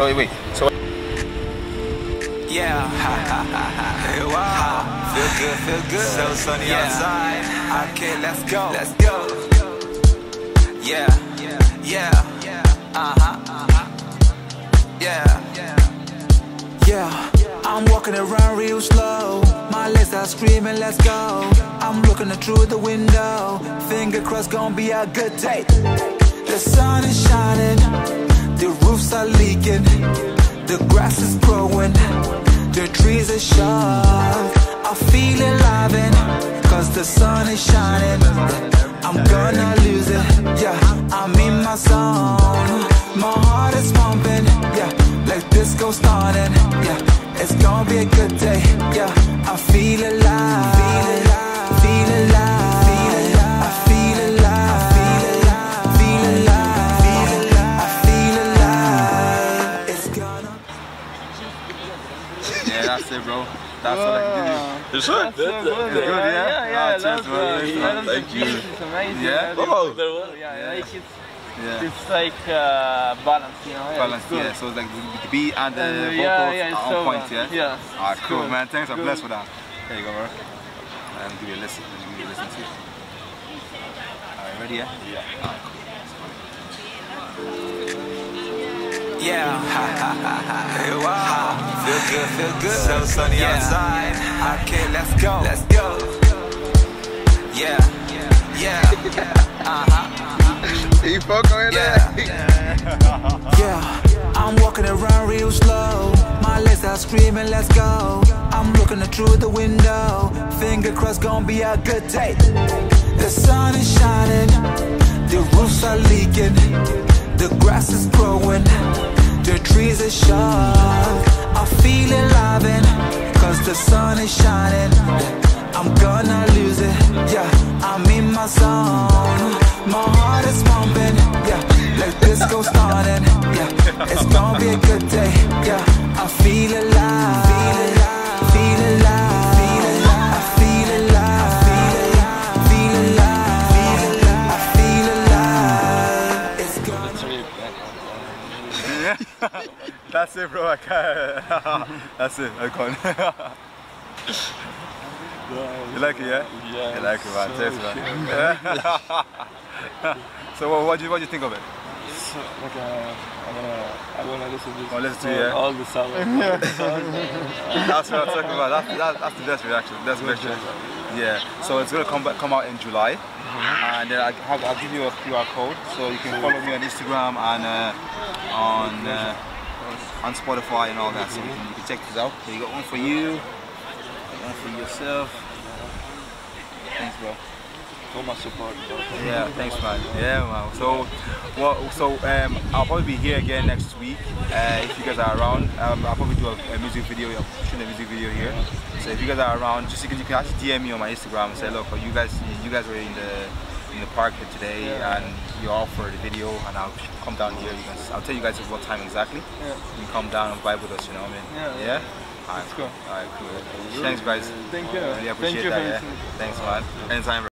So wait. Yeah, wow, feel good. So sunny outside. Okay, let's go. Yeah. Yeah. I'm walking around real slow. My legs are screaming, let's go. I'm looking through the window. Finger crossed, gonna be a good day. The sun is shining, the roofs are leaking, the grass is growing, the trees are shook. I feel alive, and cause the sun is shining, I'm gonna lose it. Yeah, I'm in my zone. My heart is pumping, yeah, like disco starting. Yeah, it's gonna be a good day. Yeah, I feel alive. Yeah, that's it, bro. That's what I can do. It's good. It's good, yeah. Cheers, man. Thank you. It's amazing. Yeah. It's like balance, you know. Balance, yeah. So it's like the beat and the vocals are on point, yeah. Alright, cool, man. Thanks. I'm blessed for that. There you go, bro. And give you a listen. Give you a listen too. Alright, ready? Yeah. Alright, cool. Yeah, wow, feel good. So sunny outside. Okay, let's go. You fuck on that? Yeah, I'm walking around real slow. My legs are screaming, let's go. I'm looking through the window. Finger crossed, gonna be a good day. The sun is shining, the roofs are leaking, the grass is growing, the trees are shook. I feel alive, and cause the sun is shining, I'm gonna lose it. Yeah, I'm in my zone. My heart is pumping, yeah, like disco starting. Yeah, it's gonna be a good day. Yeah, I feel alive. That's it, bro. I can't. That's it. I can't. You like it, yeah? Yeah. You like it, man. Cheers, man. So, what do you think of it? So, like, I wanna listen to this. All the songs. That's what I'm talking about. That's the best reaction. That's reaction. Yeah. So it's gonna come out in July. And then I'll give you a QR code, so you can follow me on Instagram and on Spotify and all that, so you can check this out. So you got one for you, one for yourself. Thanks, bro. So much support, bro. Yeah, thanks, man. Yeah, man. So I'll probably be here again next week if you guys are around. I'll probably do a music video. I'm shooting a music video here. So if you guys are around, you can actually DM me on my Instagram and say, look, you guys were in the park here today, and you're all for the video, and I'll come down here. I'll tell you guys what time exactly. Yeah. You can come down and vibe with us, you know what I mean? Yeah. Alright, cool. Thanks, guys. Thank you. Really appreciate that. Thanks, man. Anytime, bro.